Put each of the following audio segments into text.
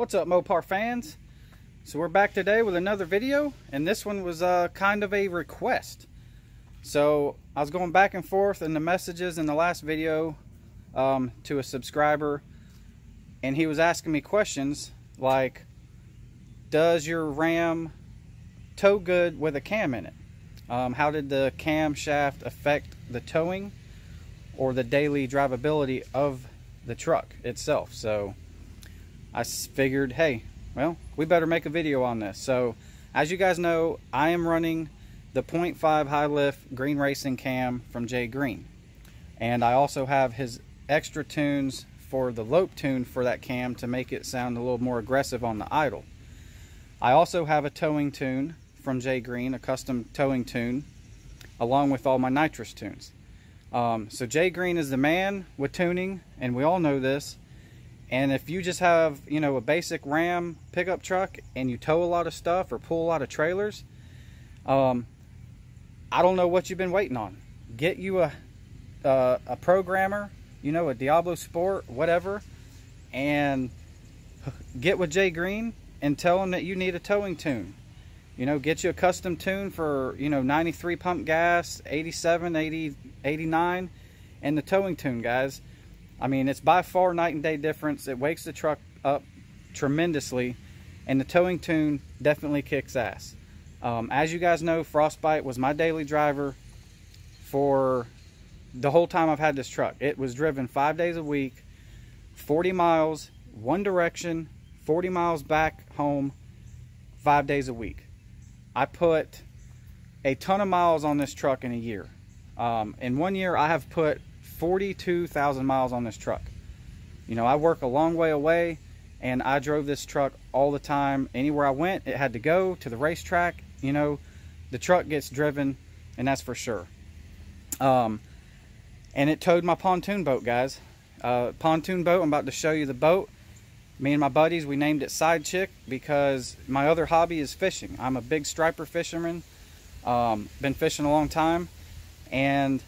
What's up, Mopar fans? So we're back today with another video, and this one was kind of a request. So I was going back and forth in the messages in the last video to a subscriber, and he was asking me questions like, does your RAM tow good with a cam in it? How did the camshaft affect the towing or the daily drivability of the truck itself? So I figured, hey, well, we better make a video on this. So as you guys know, I am running the 0.5 high lift green racing cam from Jay Greene, and I also have his extra tunes for the lope tune for that cam to make it sound a little more aggressive on the idle. I also have a towing tune from Jay Greene, a custom towing tune, along with all my nitrous tunes. So Jay Greene is the man with tuning, and we all know this. And if you just have, you know, a basic RAM pickup truck and you tow a lot of stuff or pull a lot of trailers, I don't know what you've been waiting on. Get you a programmer, you know, a Diablo Sport, whatever, and get with Jay Greene and tell him that you need a towing tune. You know, get you a custom tune for, you know, 93 pump gas, 87, 80, 89, and the towing tune, guys. I mean, it's by far night and day difference. It wakes the truck up tremendously, and the towing tune definitely kicks ass. As you guys know, Frostbite was my daily driver for the whole time I've had this truck. It was driven 5 days a week, 40 miles one direction, 40 miles back home, 5 days a week. I put a ton of miles on this truck in a year. In 1 year, I have put 42,000 miles on this truck. You know, I work a long way away, and I drove this truck all the time. Anywhere I went, it had to go to the racetrack. You know, the truck gets driven, and that's for sure. And it towed my pontoon boat, guys. Pontoon boat, I'm about to show you the boat. Me and my buddies, we named it Side Chick because my other hobby is fishing. I'm a big striper fisherman. Been fishing a long time, and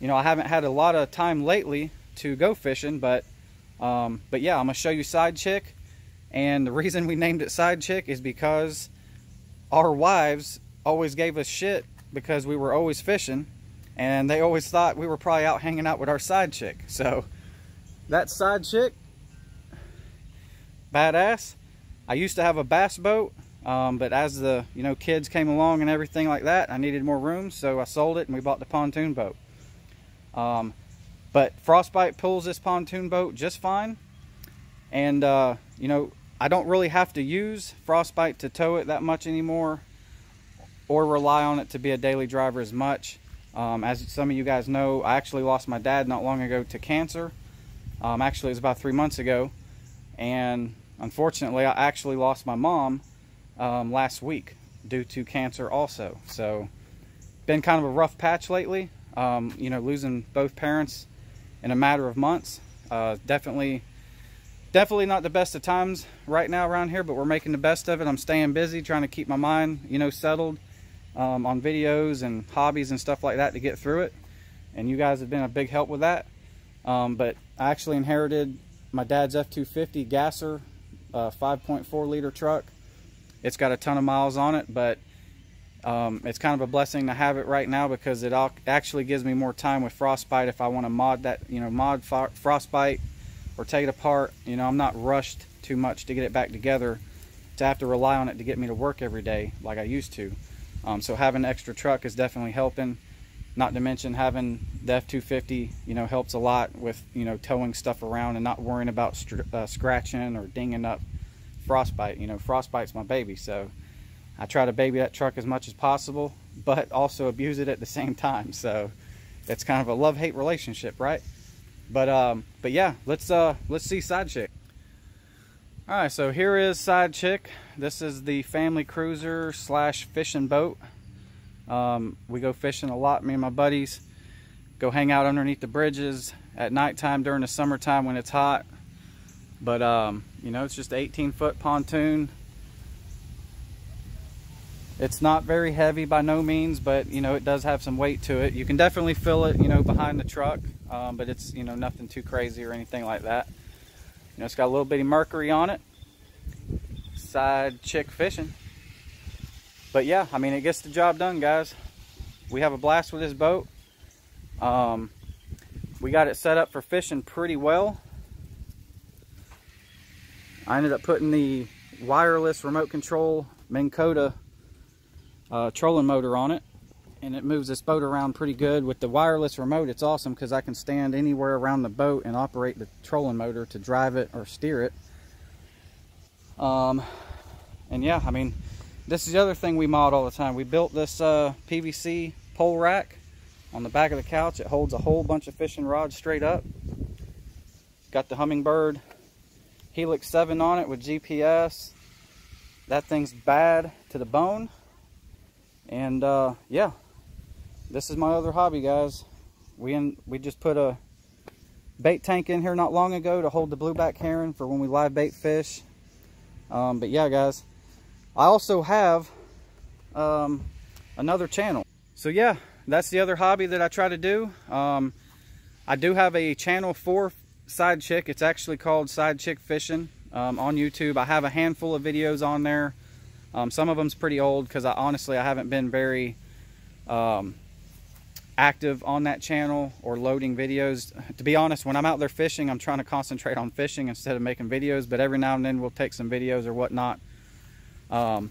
you know, I haven't had a lot of time lately to go fishing, but yeah, I'm gonna show you Side Chick. And the reason we named it Side Chick is because our wives always gave us shit because we were always fishing, and they always thought we were probably out hanging out with our side chick. So that's Side Chick. Badass. I used to have a bass boat, but as the, you know, kids came along and everything like that, I needed more room, so I sold it and we bought the pontoon boat. But Frostbite pulls this pontoon boat just fine, and you know, I don't really have to use Frostbite to tow it that much anymore or rely on it to be a daily driver as much. As some of you guys know, I actually lost my dad not long ago to cancer. Actually, it was about 3 months ago, and unfortunately I actually lost my mom last week due to cancer also. So been kind of a rough patch lately. You know, losing both parents in a matter of months, definitely not the best of times right now around here, but we're making the best of it. I'm staying busy, trying to keep my mind, you know, settled on videos and hobbies and stuff like that to get through it, and you guys have been a big help with that. But I actually inherited my dad's F250 gasser, 5.4 liter truck. It's got a ton of miles on it, but it's kind of a blessing to have it right now because it actually gives me more time with Frostbite if I want to mod that, you know, mod Frostbite or take it apart. You know, I'm not rushed too much to get it back together to have to rely on it to get me to work every day like I used to. So having an extra truck is definitely helping, not to mention having the F250, you know, helps a lot with, you know, towing stuff around and not worrying about scratching or dinging up Frostbite. You know, Frostbite's my baby, so I try to baby that truck as much as possible, but also abuse it at the same time. So it's kind of a love-hate relationship, right? But yeah, let's see Side Chick. All right, so here is Side Chick. This is the family cruiser slash fishing boat. We go fishing a lot. Me and my buddies go hang out underneath the bridges at nighttime during the summertime when it's hot. But you know, it's just 18-foot pontoon. It's not very heavy by no means, but you know, it does have some weight to it. You can definitely feel it, you know, behind the truck, but it's, you know, nothing too crazy or anything like that. You know, it's got a little bitty mercury on it, Side Chick Fishing. But yeah, I mean, it gets the job done, guys. We have a blast with this boat. We got it set up for fishing pretty well. I ended up putting the wireless remote control Minn Kota trolling motor on it, and it moves this boat around pretty good. With the wireless remote, it's awesome because I can stand anywhere around the boat and operate the trolling motor to drive it or steer it. And yeah, I mean, this is the other thing we mod all the time. We built this PVC pole rack on the back of the couch. It holds a whole bunch of fishing rods straight up. Got the Hummingbird Helix 7 on it with GPS. That thing's bad to the bone. And yeah, this is my other hobby, guys. We just put a bait tank in here not long ago to hold the blueback heron for when we live bait fish. But yeah, guys, I also have another channel. So yeah, that's the other hobby that I try to do. I do have a channel for Side Chick. It's actually called Side Chick Fishing on YouTube. I have a handful of videos on there. Some of them's pretty old because honestly I haven't been very active on that channel or loading videos. To be honest, when I'm out there fishing, I'm trying to concentrate on fishing instead of making videos, but every now and then we'll take some videos or whatnot. But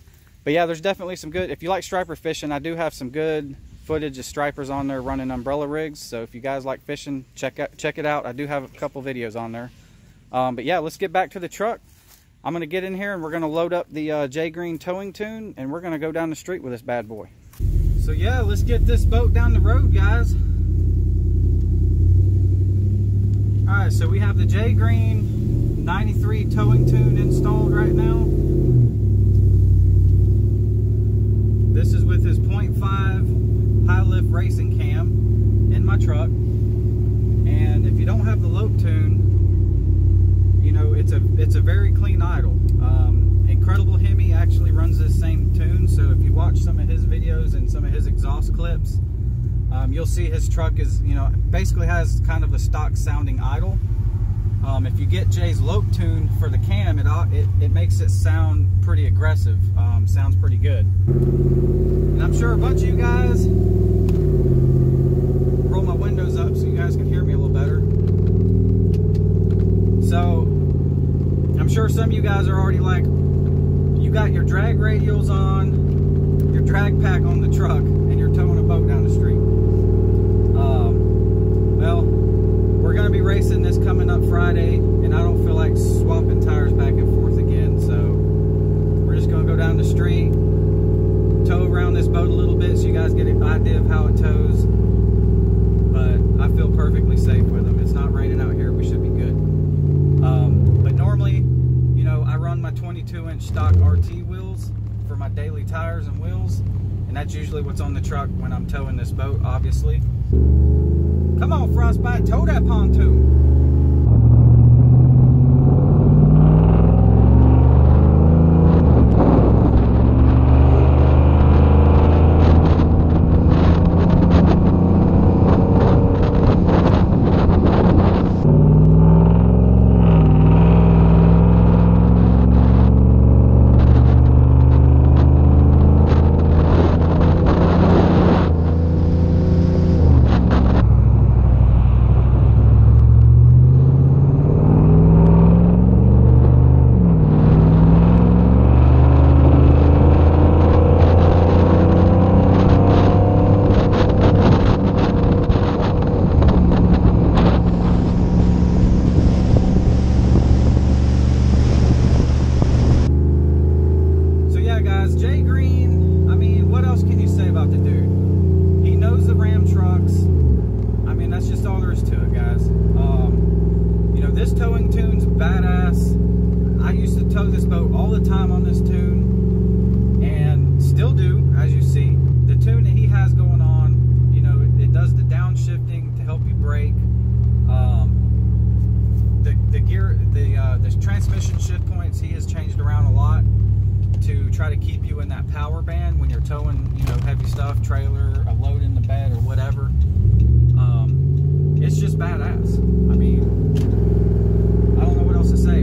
yeah, there's definitely some good, if you like striper fishing, I do have some good footage of stripers on there running umbrella rigs. So if you guys like fishing, check it out. I do have a couple videos on there. But yeah, let's get back to the truck. I'm going to get in here and we're going to load up the Jay Greene towing tune, and we're going to go down the street with this bad boy. So yeah, let's get this boat down the road, guys. Alright, so we have the Jay Greene 93 towing tune installed right now. This is with his 0.5 high lift racing cam in my truck. And if you don't have the lope tune, you know, it's a very clean idle. Incredible HEMI actually runs this same tune, so if you watch some of his videos and some of his exhaust clips, you'll see his truck is, you know, basically has kind of a stock sounding idle. If you get Jay's lope tune for the cam, it makes it sound pretty aggressive. Sounds pretty good. And I'm sure a bunch of you guys, roll my windows up so you guys can hear me a little better. So, I'm sure some of you guys are already like, you got your drag radials on, your drag pack on the truck, and you're towing a boat down the street. Well, we're going to be racing this coming up Friday, and I don't feel like swapping tires back and forth again. So, we're just going to go down the street, tow around this boat a little bit so you guys get an idea of how it tows. But I feel perfectly safe with them. It's not raining out here. We should be good. But normally, you know, I run my 22-inch stock RT wheels for my daily tires and wheels, and that's usually what's on the truck when I'm towing this boat, obviously. Come on, Frostbite, tow that pontoon.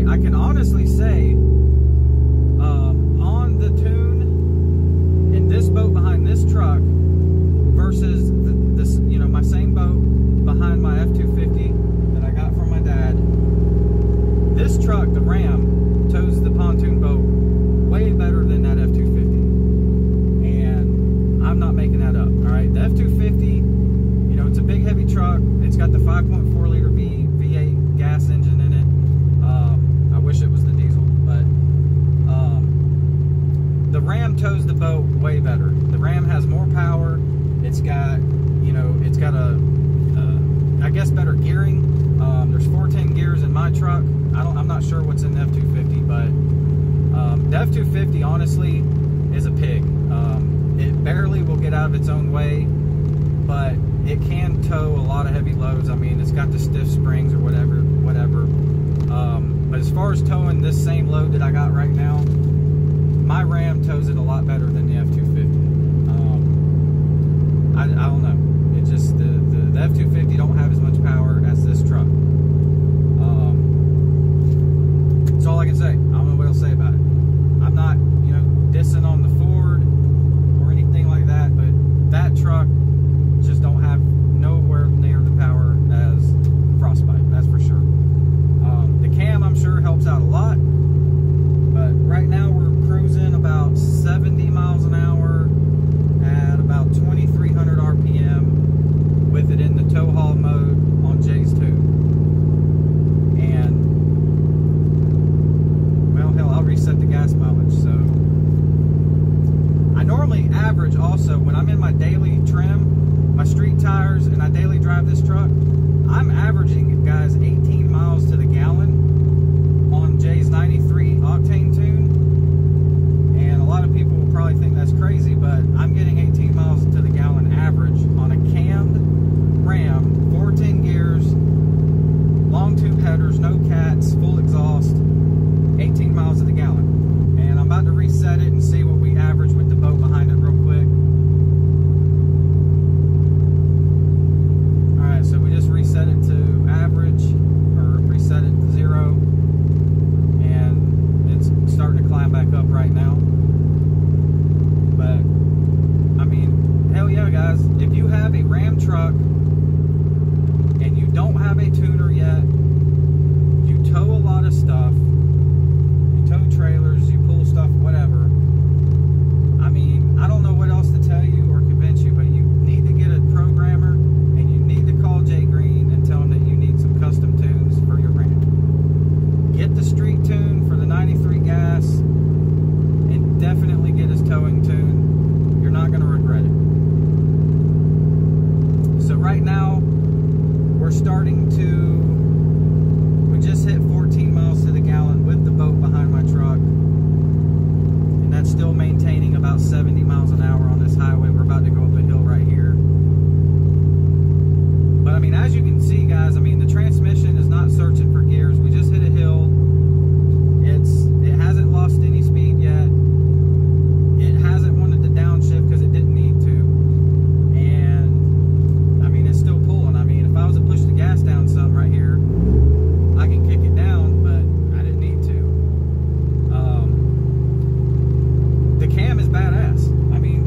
I can honestly say the RAM tows the pontoon boat way better than that F-250. And I'm not making that up, all right? The F-250, you know, it's a big, heavy truck. It's got the 5.4 liter V8 gas engine in it. I wish it was the diesel, but the RAM tows the boat way better. The RAM has more power. It's got, you know, it's got a, I guess, better gearing. There's 410 gears in my truck. I'm not sure what's in the F-250, but the F-250 honestly is a pig. It barely will get out of its own way, but it can tow a lot of heavy loads. I mean, it's got the stiff springs or whatever. But as far as towing this same load that I got right now, my RAM tows it a lot better than the F-250. I don't know. It just, the F-250 don't have as much power as this truck. That's all I can say. I don't know what else to say about it. I'm not, you know, dissing on the Ford or anything like that, but that truck just don't have nowhere near the power as Frostbite, that's for sure. The cam, I'm sure, helps out a lot, but right now we're cruising about 70 miles an hour at about 2,300 RPM with it in the tow haul mode on Jay's tube. And, well, hell, I'll reset the gas mileage, so. I normally average also, when I'm in my daily trim, my street tires, and I daily drive this truck, I'm averaging, guys, 18 miles to the gallon on Jay's 93 octane tune. And a lot of people will probably think that's crazy, but I'm getting 18 miles to the gallon average on a cammed RAM, 410 gears, long tube headers, no cats, full exhaust, 18 miles to the gallon. And I'm about to reset it and see what we average with the boat behind it real quick. Alright, so we just reset it to average, or reset it to zero, and it's starting to climb back up right now. But, I mean, hell yeah, guys, if you have a RAM truck and you don't have a tuner yet, you tow a lot of stuff, you tow trailers, you pull stuff, whatever. I mean, I don't know what else to tell you or convince you, but you need to get a programmer and you need to call Jay Greene and tell him that you need some custom tunes for your RAM. Get the street tune for the 93 gas and definitely get his towing tune. You're not going to regret it. So right now, we're starting to, we just hit 14 miles to the gallon with the boat behind my truck. And that's still maintaining about 70 miles an hour on this highway. We're about to go up a hill right here. But I mean, as you can see, guys, I mean, the transmission is not searching for gears. We just hit a hill. It hasn't lost any speed yet. It hasn't wanted to downshift because it didn't need to. And I mean, it's still pulling. I mean, if I was to push the gas down some right here, I can kick it down, but I didn't need to. The cam is badass. I mean,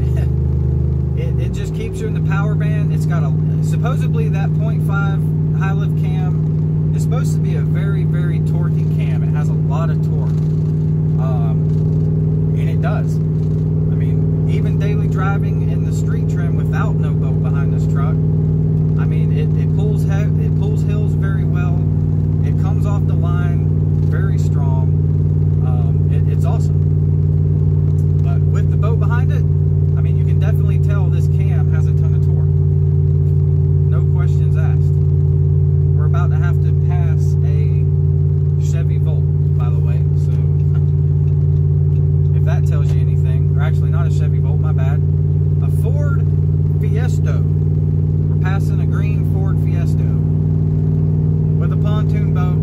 it just keeps you in the power band. It's got a, supposedly that 0.5 high lift cam is supposed to be a very, very torquey cam. It has a lot of torque. And it does. I mean, even daily driving in the street trim without no boat behind this truck, I mean, it pulls hills very well. It comes off the line very strong. It's awesome. But with the boat behind it, I mean, you can definitely tell this cam has a ton of torque. No questions asked. We're about to have to pass a Chevy Volt, by the way, so if that tells you anything, or actually not a Chevy Volt, my bad, a Ford Fiesta. We're passing a green Ford Fiesta with a pontoon boat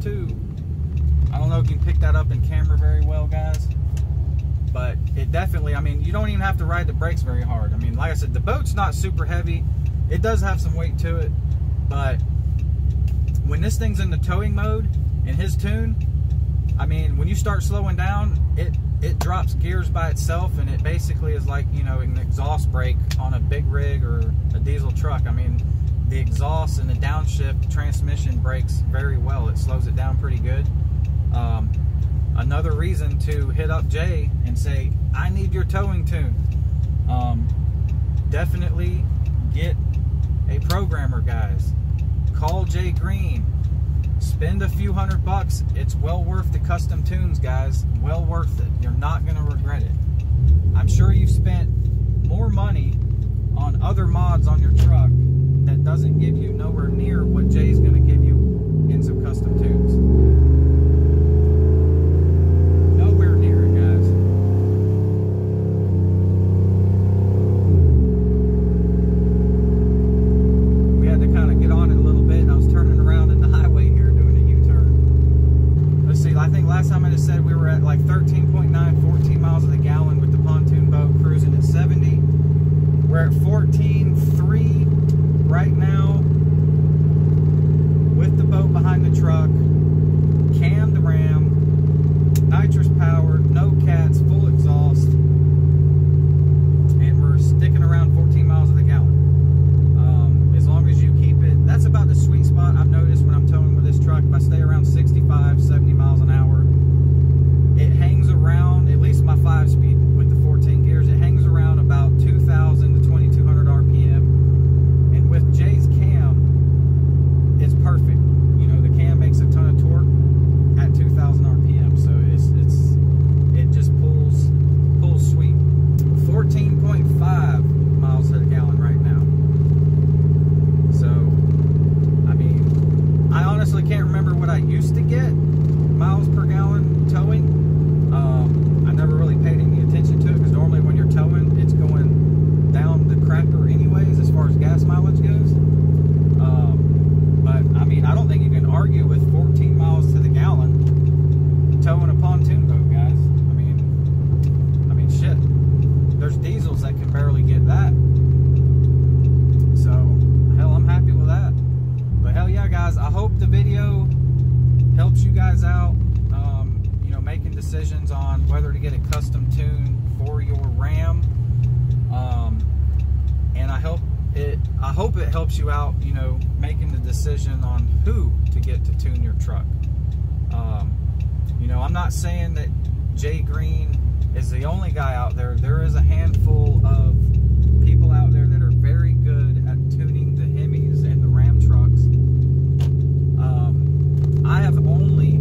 There's two. I don't know if you can pick that up in camera very well, guys. But it definitely, I mean, you don't even have to ride the brakes very hard. I mean, like I said, the boat's not super heavy. It does have some weight to it. But when this thing's in the towing mode, in his tune, I mean, when you start slowing down, it drops gears by itself, and it basically is like, you know, an exhaust brake on a big rig or a diesel truck. I mean, the exhaust and the downshift transmission brakes very well. It slows it down pretty good. Another reason to hit up Jay and say, I need your towing tune. Definitely get a programmer, guys. Call Jay Greene. Spend a few $100s. It's well worth the custom tunes, guys. Well worth it. You're not going to regret it. I'm sure you've spent more money on other mods on your truck that doesn't give you nowhere near what Jay's going to give you in some custom tunes. Nowhere near it, guys. We had to kind of get on it a little bit. I was turning around in the highway here doing a U-turn. Let's see, I think last time I just said we were at like 13.9, 14 miles of the gallon with the pontoon boat cruising at 70. We're at 14.3 right now with the boat behind the truck, cammed RAM, nitrous powered, no cats, full exhaust, and we're sticking around 14 miles of the gallon. As long as you keep it, that's about the sweet spot I've noticed when I'm towing with this truck. If I stay around 65, 70 miles an hour, it hangs around, at least my 5-speed with the 14 gears, it hangs around about 2,000 to 2,200 RPM. And with Jay's cam, it's perfect. You know, the cam makes a ton of torque at 2,000 RPM, so it just pulls sweet. 14.5 miles to the gallon right now. So, I mean, I honestly can't remember what I used to get miles per gallon towing. I never really paid any attention to it because normally when you're towing, it's going down the cracker anyways as far as gas mileage goes. But, I mean, I don't think you can argue with 14 miles to the gallon towing a pontoon boat, guys. I mean, shit. There's diesels that can barely get that. So, hell, I'm happy with that. But, hell yeah, guys, I hope the video helps you guys out. Making decisions on whether to get a custom tune for your RAM, and I hope it helps you out, you know, making the decision on who to get to tune your truck. You know, I'm not saying that Jay Greene is the only guy out there. There is a handful of people out there that are very good at tuning the HEMIs and the RAM trucks. I have only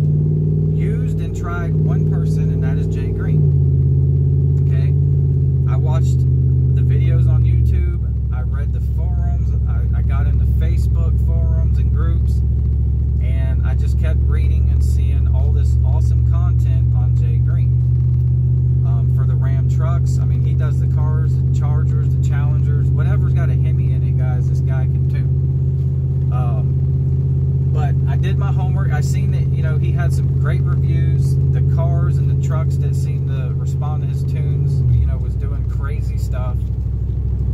used and tried one person, and that is Jay Greene. Okay, I watched the videos on YouTube, I read the forums, I got into Facebook forums and groups, and I just kept reading and seeing all this awesome content on Jay Greene. For the RAM trucks, I mean, he does the cars, the Chargers, the Challengers, whatever's got a HEMI in it, guys, this guy can tune. But I did my homework. I seen that, you know, he had some great reviews. The cars and the trucks that seemed to respond to his tunes, you know, was doing crazy stuff.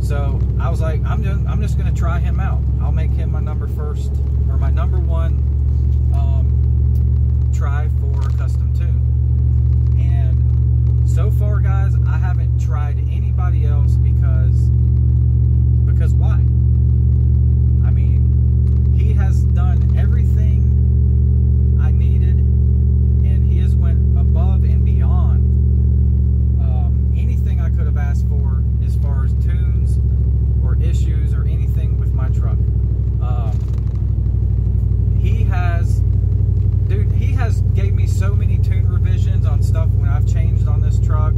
So I was like, I'm just gonna try him out. I'll make him my number one try for a custom tune. And so far, guys, I haven't tried anybody else because why? I mean, he has done everything I needed, and he has went above and beyond anything I could have asked for as far as tunes or issues or anything with my truck. He has gave me so many tune revisions on stuff when I've changed on this truck,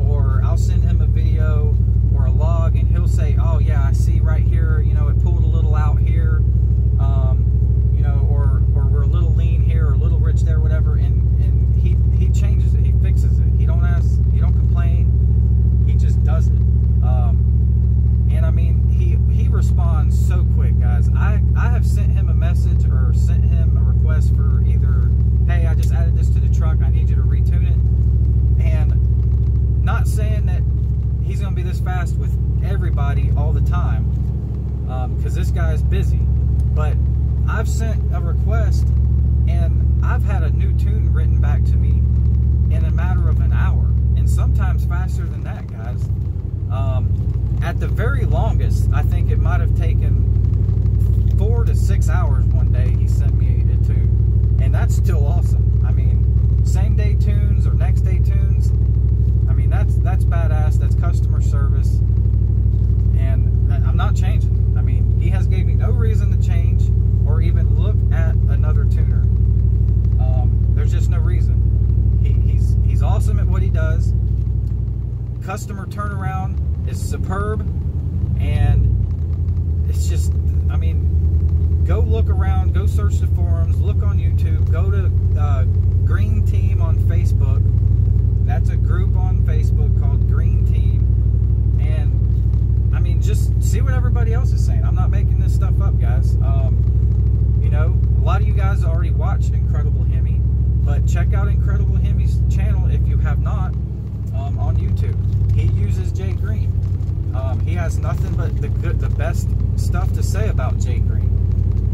or I'll send him a video or a log, and he'll say, oh yeah, I see right here, you know, it pulled a little out here. You know, or we're a little lean here, or a little rich there, whatever, and he changes it, he fixes it. He don't ask, he don't complain, he just does it. And I mean, he responds so quick, guys. I have sent him a message or sent him a request for either everybody all the time, because this guy's busy. But I've sent a request and I've had a new tune written back to me in a matter of an hour, and sometimes faster than that, guys. At the very longest, I think it might have taken 4 to 6 hours one day he sent me a tune, and that's still awesome. I mean, same day tunes or next day tunes, I mean, that's badass. That's customer service, and I'm not changing. I mean, he has gave me no reason to change or even look at another tuner. There's just no reason. He's awesome at what he does. Customer turnaround is superb, and it's just, I mean, go look around, go search the forums, look on YouTube, go to Green Team on Facebook. That's a group on Facebook called Green Team, and I mean, just see what everybody else is saying. I'm not making this stuff up, guys. You know, a lot of you guys already watched Incredible Hemi, but check out Incredible Hemi's channel if you have not. On YouTube, he uses Jay Greene. He has nothing but the best stuff to say about Jay Greene,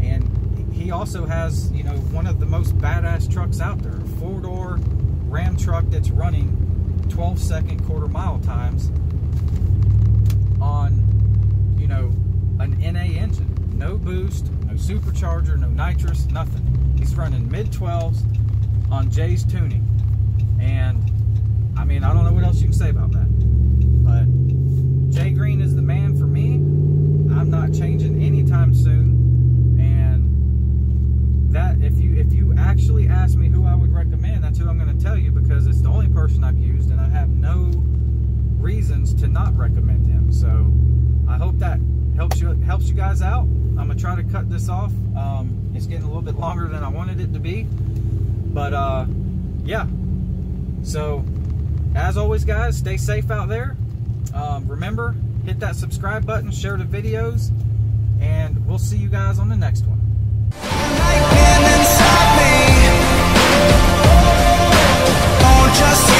and he also has, you know, one of the most badass trucks out there, a 4-door RAM truck that's running 12-second quarter mile times on, you know, an NA engine, no boost, no supercharger, no nitrous, nothing. He's running mid-12s on Jay's tuning, and I mean, I don't know what else you can say about that, but Jay Greene is the man for me. I'm not changing anytime soon, and that if you actually ask me who I would recommend, that's who I'm going to tell you, because it's the only person I've used, and I have no reasons to not recommend him. So I hope that helps you guys out. I'm going to try to cut this off. It's getting a little bit longer than I wanted it to be, but yeah. So, as always, guys, stay safe out there. Remember, hit that subscribe button, share the videos, and we'll see you guys on the next one. Just